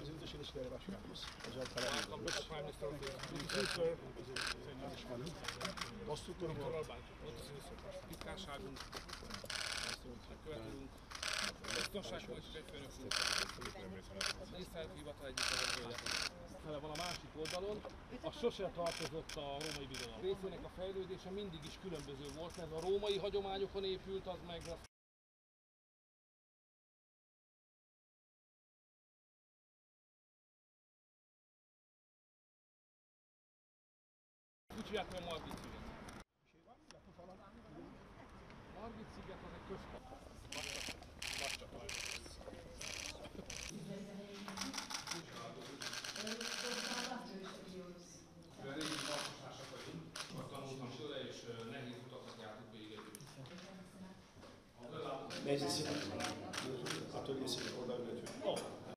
Bizim Dışişleri Başkanımız, özel talebimiz, danışmanım, dostluk grubu, fele van a másik oldalon, a sose tartozott a római birodalom. Részének a fejlődése mindig is különböző volt, ez a római hagyományokon épült, az meg úgy hívják, hogy a Margit-sziget. Margit-sziget az egy központ. Mivel régi tartozásak vagyunk, majd tanultam tőle, és nehéz utakat jártuk végig együtt. Nézd, színek! Attól észre, hogy odaülhetünk.